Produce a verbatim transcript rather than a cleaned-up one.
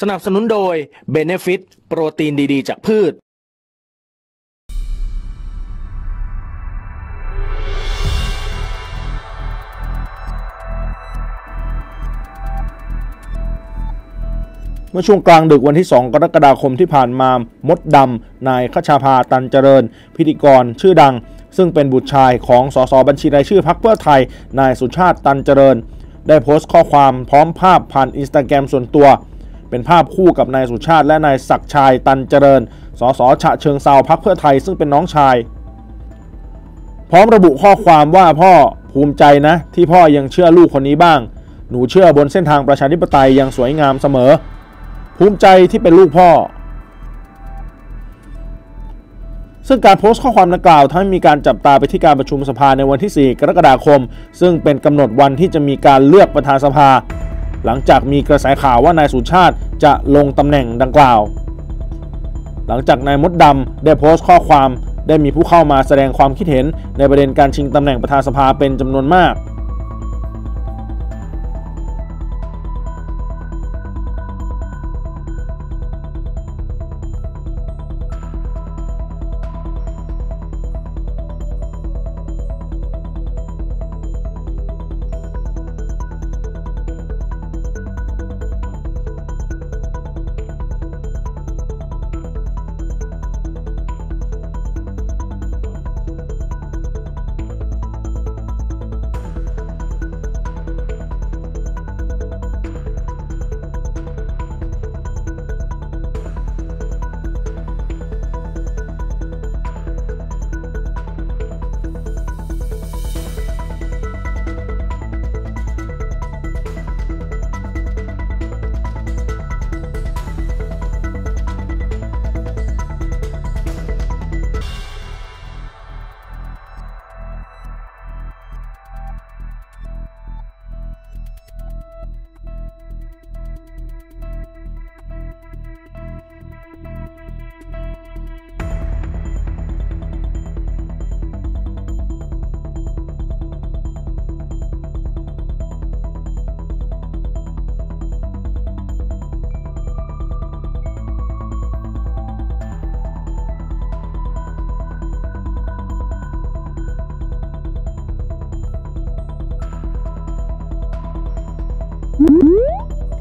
สนับสนุนโดย Benefit โปรตีนดีๆจากพืชเมื่อช่วงกลางดึกวันที่สองกรกฎาคมที่ผ่านมามดดำนายคชาภาตันเจริญพิธีกรชื่อดังซึ่งเป็นบุตรชายของสสบัญชีรายชื่อพรรคเพื่อไทยนายสุชาติตันเจริญได้โพสต์ข้อความพร้อมภาพผ่านอินสตาแกรมส่วนตัวเป็นภาพคู่กับนายสุชาติและนายศักดิ์ชัยตันเจริญสสฉะเชิงเทราพรรคเพื่อไทยซึ่งเป็นน้องชายพร้อมระบุข้อความว่าพ่อภูมิใจนะที่พ่อยังเชื่อลูกคนนี้บ้างหนูเชื่อบนเส้นทางประชาธิปไตยยังสวยงามเสมอภูมิใจที่เป็นลูกพ่อซึ่งการโพสต์ข้อความดังกล่าวทำให้มีการจับตาไปที่การประชุมสภาในวันที่สี่กรกฎาคมซึ่งเป็นกำหนดวันที่จะมีการเลือกประธานสภาหลังจากมีกระแสข่าวว่านายสุชาติจะลงตำแหน่งดังกล่าวหลังจากนายมดดำได้โพสต์ข้อความได้มีผู้เข้ามาแสดงความคิดเห็นในประเด็นการชิงตำแหน่งประธานสภาเป็นจำนวนมาก